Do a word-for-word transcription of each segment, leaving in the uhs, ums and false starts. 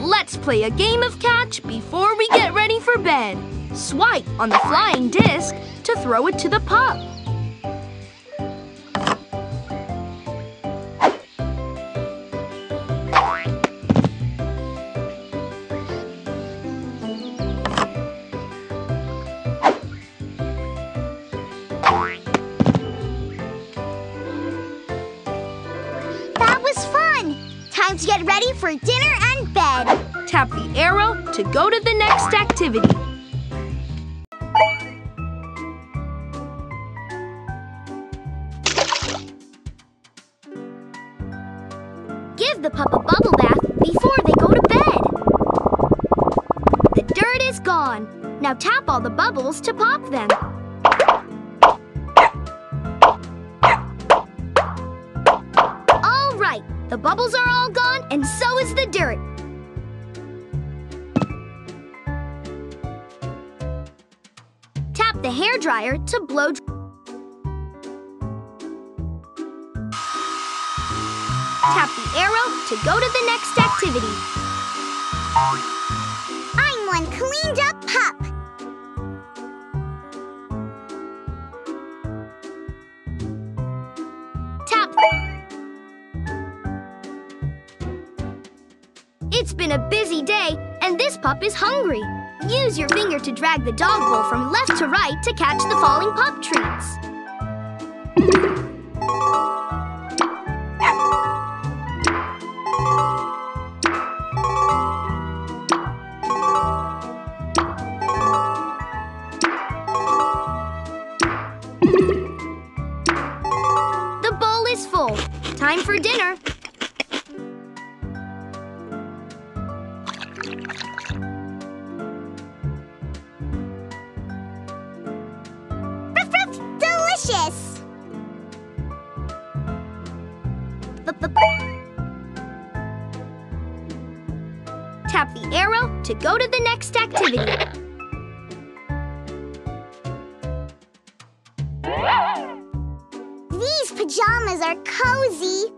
Let's play a game of catch before we get ready for bed. Swipe on the flying disc to throw it to the pup. Get ready for dinner and bed. Tap the arrow to go to the next activity. Give the pup a bubble bath before they go to bed. The dirt is gone. Now tap all the bubbles to pop them. All right, the bubbles are all gone. And so is the dirt. Tap the hairdryer to blow dry. Tap the arrow to go to the next activity. I'm one cleaned up pup. It's been a busy day, and this pup is hungry. Use your finger to drag the dog bowl from left to right to catch the falling pup treats. The bowl is full. Time for dinner. Tap the arrow to go to the next activity. These pajamas are cozy.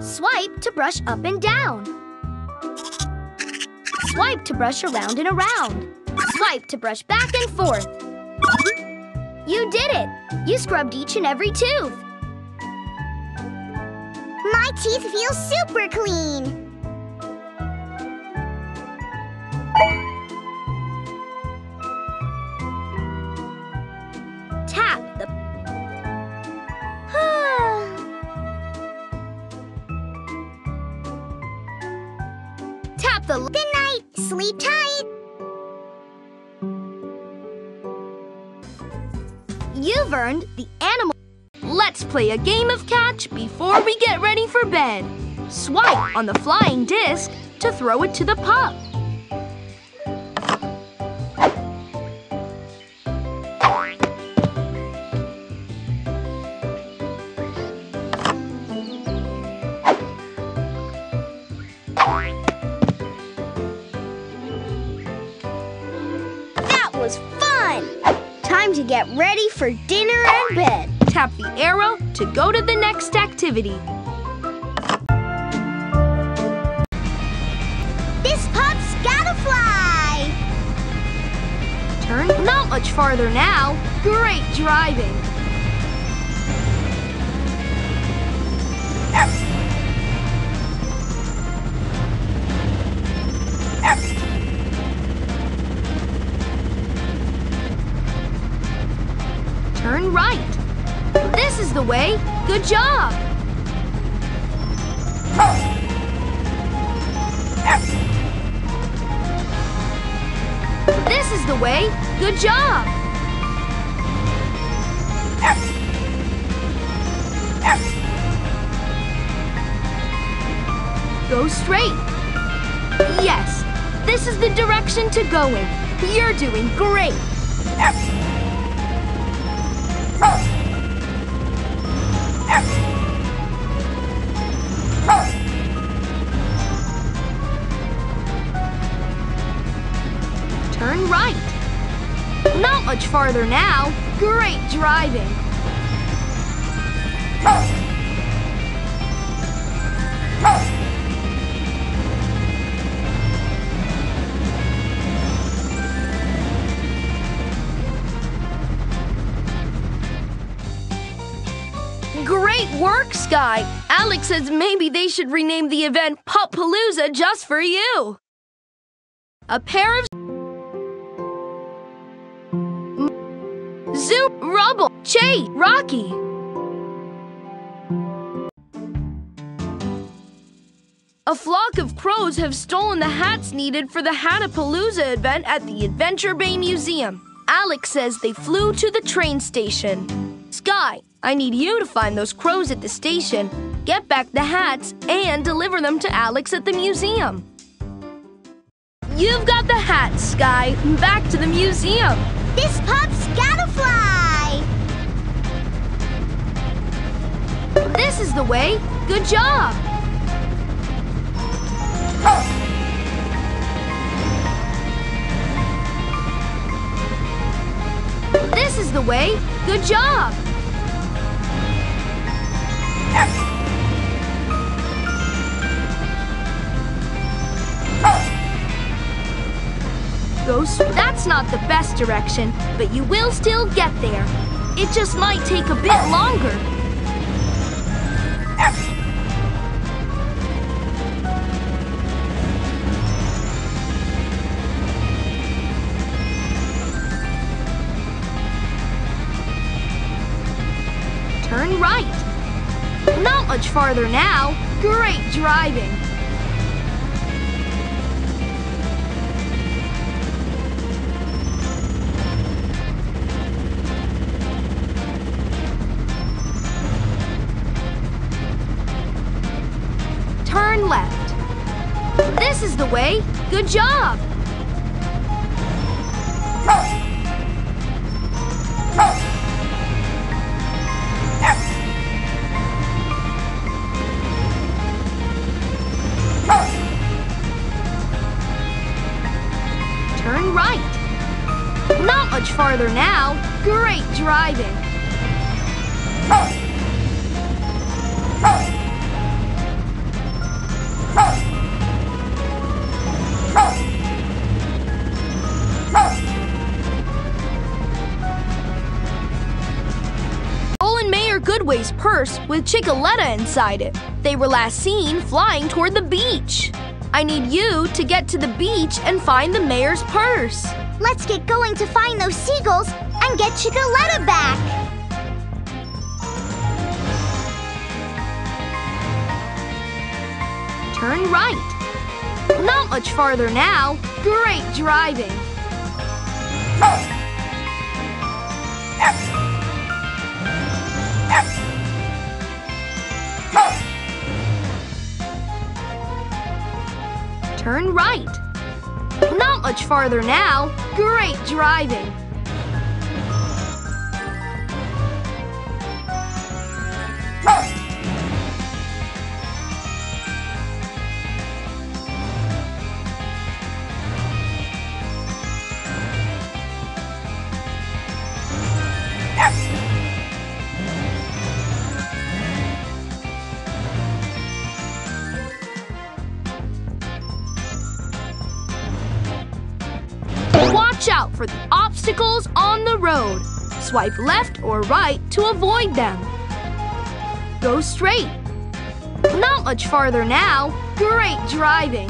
Swipe to brush up and down. Swipe to brush around and around. Swipe to brush back and forth. You did it! You scrubbed each and every tooth. My teeth feel super clean. Tap the... Tap the... Good night, sleep tight. You've earned the animal. Let's play a game of catch before we get ready for bed. Swipe on the flying disc to throw it to the pup. That was fun! Time to get ready for dinner and bed. Tap the arrow to go to the next activity. This pup's gotta fly! Turn not much farther now. Great driving. Turn right. This is the way. Good job. This is the way. Good job. Go straight. Yes, this is the direction to go in. You're doing great. turn right. Not much farther now. Great driving. Great work, Skye. Alex says maybe they should rename the event Puppalooza just for you. A pair of Zoo, Rubble, Chase, Rocky. A flock of crows have stolen the hats needed for the Hattapalooza event at the Adventure Bay Museum. Alex says they flew to the train station. Skye, I need you to find those crows at the station, get back the hats, and deliver them to Alex at the museum. You've got the hats, Skye. Back to the museum. This pup's gotta fly! This is the way. Good job! This is the way. Good job! Ghost, that's not the best direction, but you will still get there. It just might take a bit longer. Turn right. Not much farther now. Great driving. Turn left. This is the way. Good job. Turn right. Not much farther now. Great driving. Stolen Mayor Goodway's purse with Chickaletta inside it. They were last seen flying toward the beach. I need you to get to the beach and find the mayor's purse. Let's get going to find those seagulls and get Chickaletta back. Turn right. Not much farther now. Great driving. Turn right. Not much farther now. Great driving. Watch out for the obstacles on the road. Swipe left or right to avoid them. Go straight. Not much farther now. Great driving.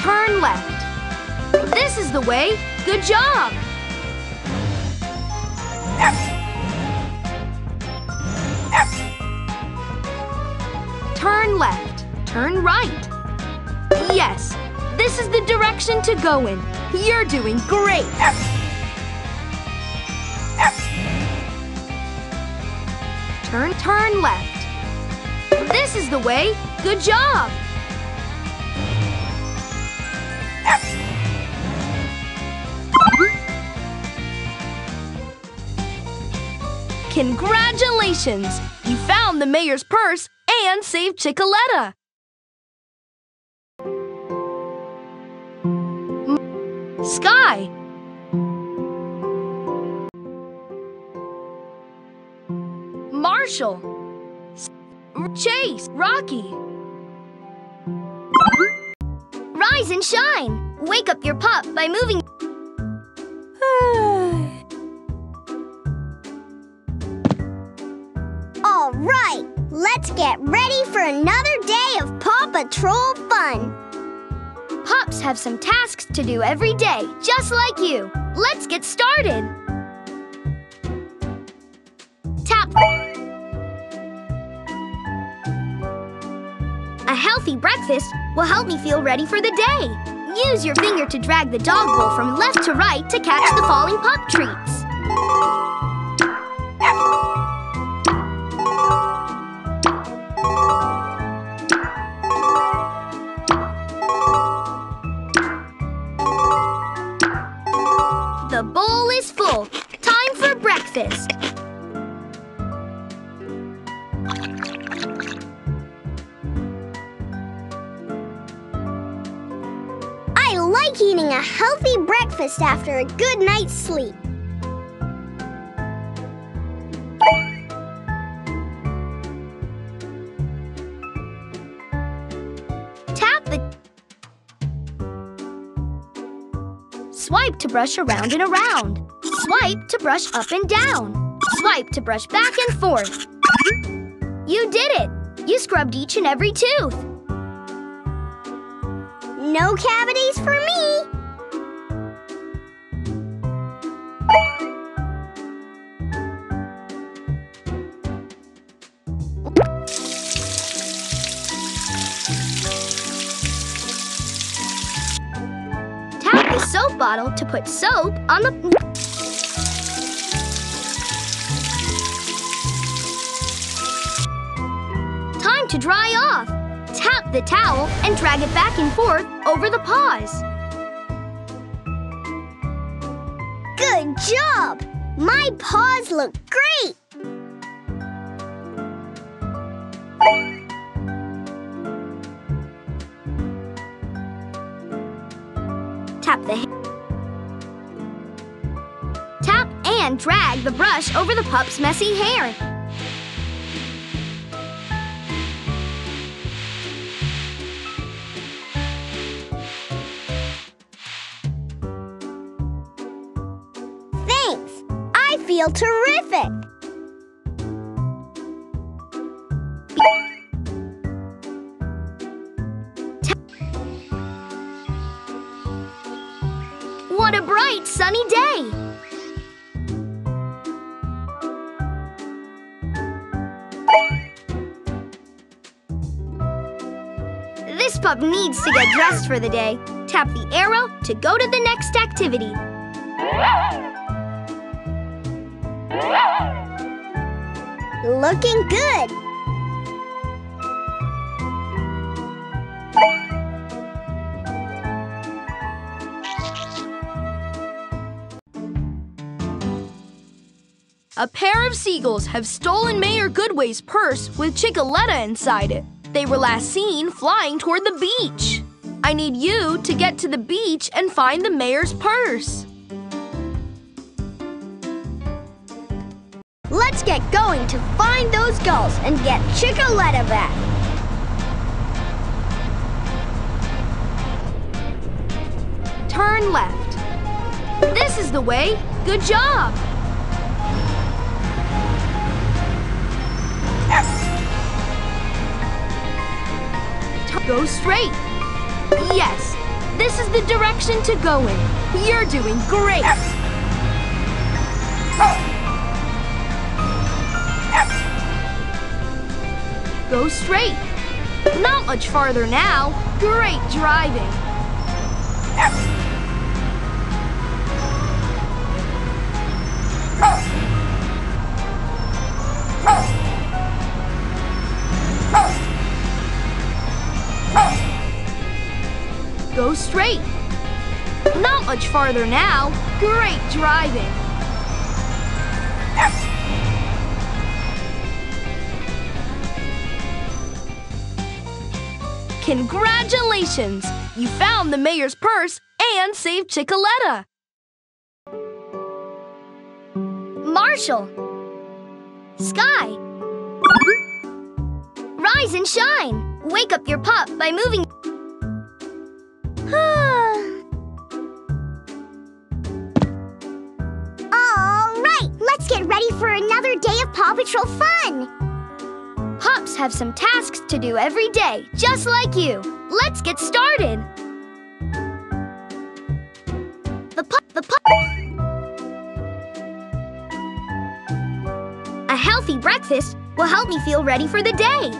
Turn left. This is the way. Good job! Turn left. Turn right. Yes, this is the direction to go in. You're doing great! Turn, turn left. This is the way. Good job! Congratulations! You found the mayor's purse and saved Chickaletta! Skye! Marshall! Chase! Rocky! Rise and shine! Wake up your pup by moving... All right, let's get ready for another day of Paw Patrol fun! Pups have some tasks to do every day, just like you. Let's get started. Tap. A healthy breakfast will help me feel ready for the day. Use your finger to drag the dog bowl from left to right to catch the falling pup treats. The bowl is full. Time for breakfast. I like eating a healthy breakfast after a good night's sleep. Swipe to brush around and around. Swipe to brush up and down. Swipe to brush back and forth. You did it! You scrubbed each and every tooth. No cavities for soap bottle to put soap on the... Time to dry off. Tap the towel and drag it back and forth over the paws. Good job! My paws look great! Tap the Tap and drag the brush over the pup's messy hair. Thanks! I feel terrific! What a bright, sunny day! This pup needs to get dressed for the day. Tap the arrow to go to the next activity. Looking good! A pair of seagulls have stolen Mayor Goodway's purse with Chickaletta inside it. They were last seen flying toward the beach. I need you to get to the beach and find the mayor's purse. Let's get going to find those gulls and get Chickaletta back. Turn left. This is the way. Good job. Go straight. Yes, this is the direction to go in. You're doing great. Go straight. Not much farther now. Great driving. Go straight. Not much farther now. Great driving. Congratulations! You found the mayor's purse and saved Chickaletta. Marshall, Skye, rise and shine. Wake up your pup by moving. All right, let's get ready for another day of Paw Patrol fun. Pups have some tasks to do every day, just like you. Let's get started. The pup, the pup. A healthy breakfast will help me feel ready for the day.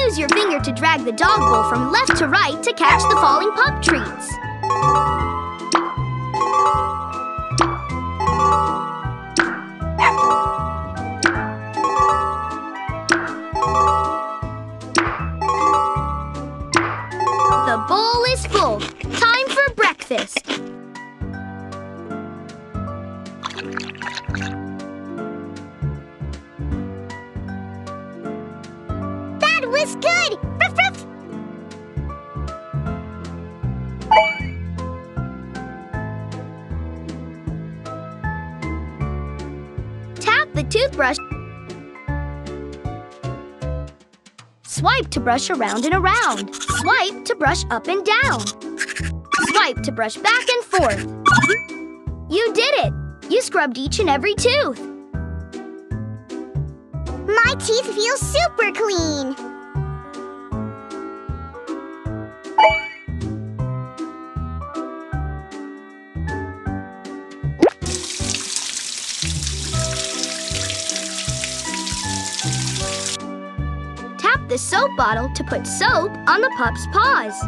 Use your finger to drag the dog bowl from left to right to catch the falling pup treats. Full. Time for breakfast. That was good! Ruff, ruff. Tap the toothbrush. Swipe to brush around and around. Swipe to brush up and down. Swipe to brush back and forth. You did it! You scrubbed each and every tooth. My teeth feel super clean. The soap bottle to put soap on the pup's paws.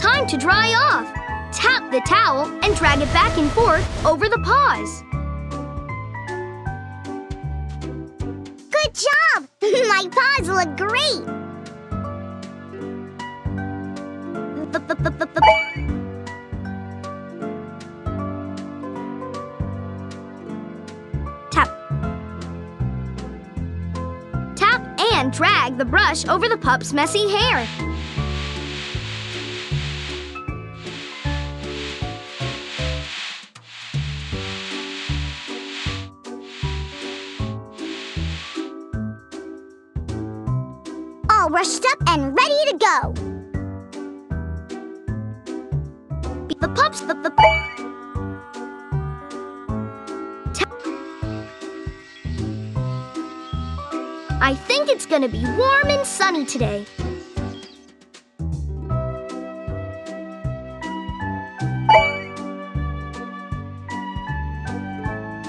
Time to dry off. Tap the towel and drag it back and forth over the paws. Good job! My paws look great! And drag the brush over the pup's messy hair. All rushed up and ready to go. The pups, the, the I think it's gonna be warm and sunny today.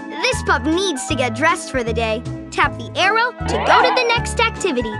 This pup needs to get dressed for the day. Tap the arrow to go to the next activity.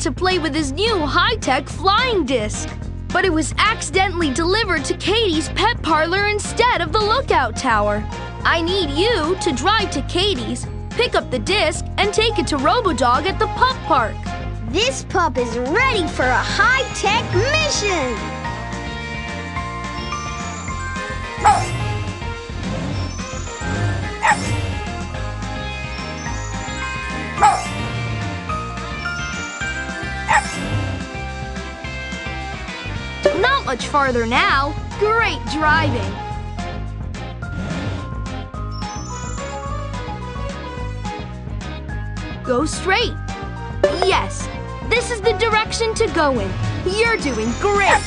To play with his new high-tech flying disc. But it was accidentally delivered to Katie's pet parlor instead of the lookout tower. I need you to drive to Katie's, pick up the disc, and take it to Robo-Dog at the pup park. This pup is ready for a high-tech mission! Oh. Much farther now. Great driving. Go straight. Yes, this is the direction to go in. You're doing great.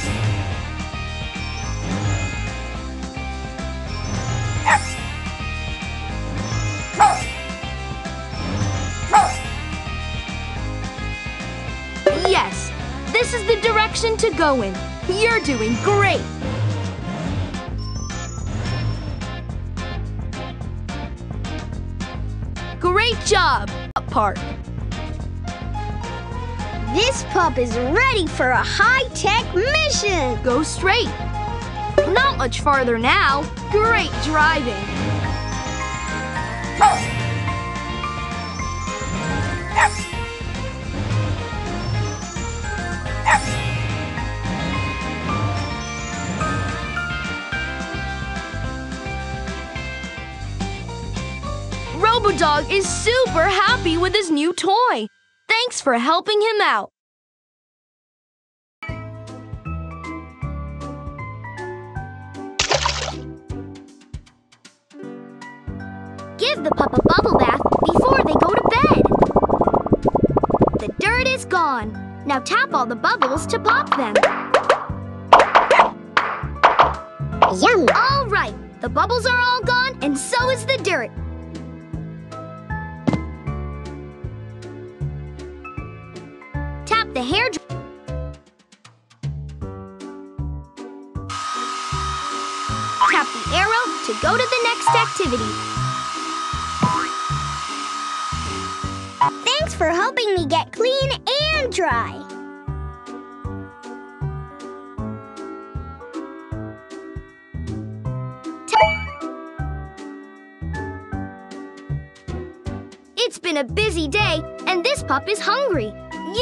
Yes, this is the direction to go in. You're doing great! Great job, Pup Park. This pup is ready for a high-tech mission. Go straight. Not much farther now. Great driving. Robo-Dog is super happy with his new toy. Thanks for helping him out. Give the pup a bubble bath before they go to bed. The dirt is gone. Now tap all the bubbles to pop them. Yum! All right, the bubbles are all gone and so is the dirt. Tap the hair dryer. Tap the arrow to go to the next activity. Thanks for helping me get clean and dry. It's been a busy day, and this pup is hungry.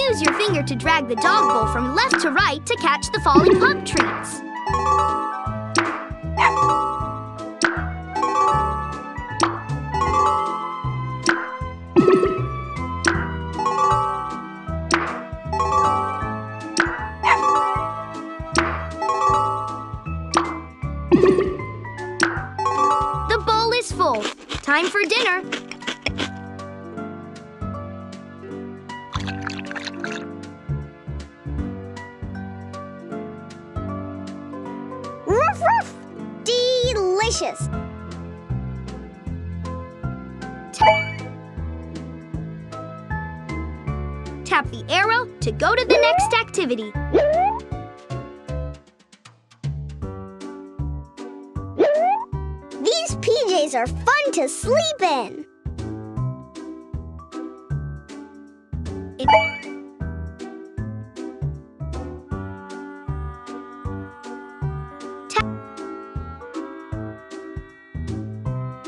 Use your finger to drag the dog bowl from left to right to catch the falling pup treats. Time for dinner. Ruff, ruff! Delicious! Tap the arrow to go to the next activity. These are fun to sleep in. It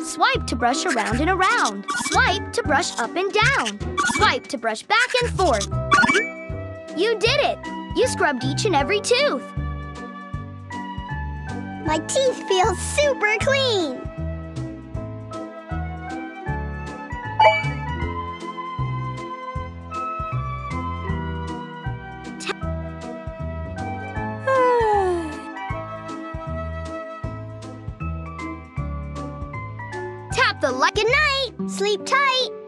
Swipe to brush around and around. Swipe to brush up and down. Swipe to brush back and forth. You did it! You scrubbed each and every tooth. My teeth feel super clean. Good night. Sleep tight.